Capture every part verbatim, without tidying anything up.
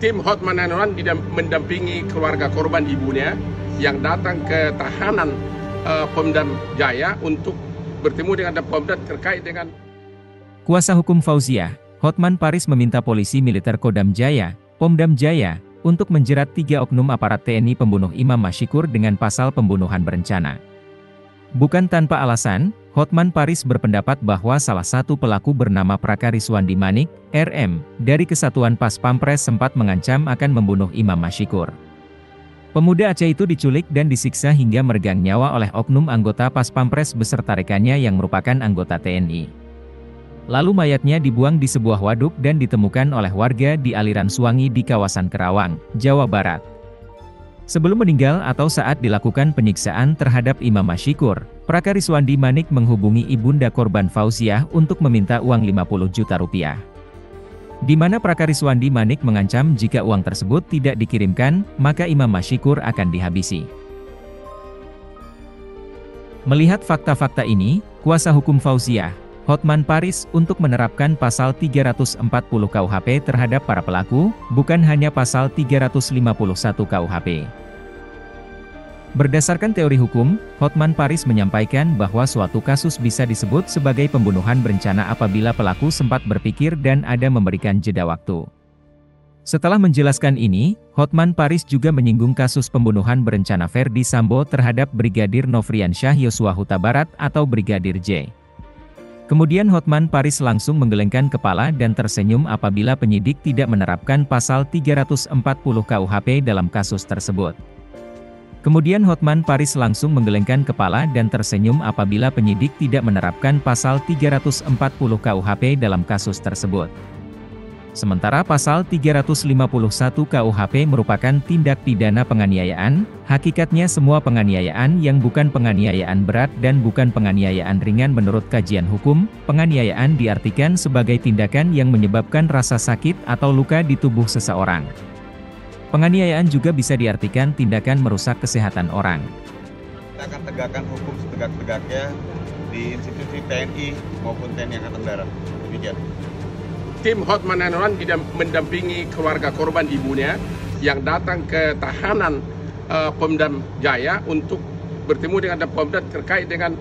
tim Hotman Paris mendampingi keluarga korban ibunya yang datang ke tahanan uh, Pomdam Jaya untuk bertemu dengan Pomdam terkait dengan... Kuasa hukum Fauziah, Hotman Paris meminta polisi militer Kodam Jaya, Pomdam Jaya, untuk menjerat tiga oknum aparat T N I pembunuh Imam Masykur dengan pasal pembunuhan berencana. Bukan tanpa alasan, Hotman Paris berpendapat bahwa salah satu pelaku bernama Praka Riswandi Manik, R M, dari Kesatuan Paspampres sempat mengancam akan membunuh Imam Masykur. Pemuda Aceh itu diculik dan disiksa hingga meregang nyawa oleh oknum anggota Paspampres beserta rekannya yang merupakan anggota T N I. Lalu mayatnya dibuang di sebuah waduk dan ditemukan oleh warga di aliran Suwangi di kawasan Karawang, Jawa Barat. Sebelum meninggal atau saat dilakukan penyiksaan terhadap Imam Masykur, Praka Riswandi Manik menghubungi ibunda korban Fauziah untuk meminta uang lima puluh juta rupiah. Di mana Praka Riswandi Manik mengancam jika uang tersebut tidak dikirimkan, maka Imam Masykur akan dihabisi. Melihat fakta-fakta ini, kuasa hukum Fauziah, Hotman Paris, untuk menerapkan pasal tiga ratus empat puluh K U H P terhadap para pelaku, bukan hanya pasal tiga ratus lima puluh satu K U H P. Berdasarkan teori hukum, Hotman Paris menyampaikan bahwa suatu kasus bisa disebut sebagai pembunuhan berencana apabila pelaku sempat berpikir dan ada memberikan jeda waktu. Setelah menjelaskan ini, Hotman Paris juga menyinggung kasus pembunuhan berencana Ferdi Sambo terhadap Brigadir Nofriansyah Yosua Huta Barat atau Brigadir J. Kemudian Hotman Paris langsung menggelengkan kepala dan tersenyum apabila penyidik tidak menerapkan pasal tiga ratus empat puluh K U H P dalam kasus tersebut. Kemudian Hotman Paris langsung menggelengkan kepala dan tersenyum apabila penyidik tidak menerapkan pasal tiga ratus empat puluh K U H P dalam kasus tersebut. Sementara pasal tiga ratus lima puluh satu K U H P merupakan tindak pidana penganiayaan, hakikatnya semua penganiayaan yang bukan penganiayaan berat dan bukan penganiayaan ringan menurut kajian hukum, penganiayaan diartikan sebagai tindakan yang menyebabkan rasa sakit atau luka di tubuh seseorang. Penganiayaan juga bisa diartikan tindakan merusak kesehatan orang. Kita akan tegakkan hukum setegak-tegaknya di institusi T N I maupun T N I Angkatan Darat. Demikian. Tim Hotman Paris mendampingi keluarga korban ibunya yang datang ke tahanan uh, Pomdam Jaya untuk bertemu dengan Pomdam terkait dengan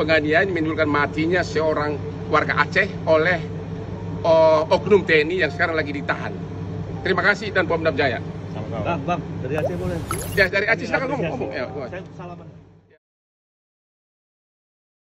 penganiayaan yang menimbulkan matinya seorang warga Aceh oleh uh, oknum T N I yang sekarang lagi ditahan. Terima kasih dan Pomdam Jaya. Bang, bang, dari Aceh boleh? Ya, dari Aceh silakan ngomong.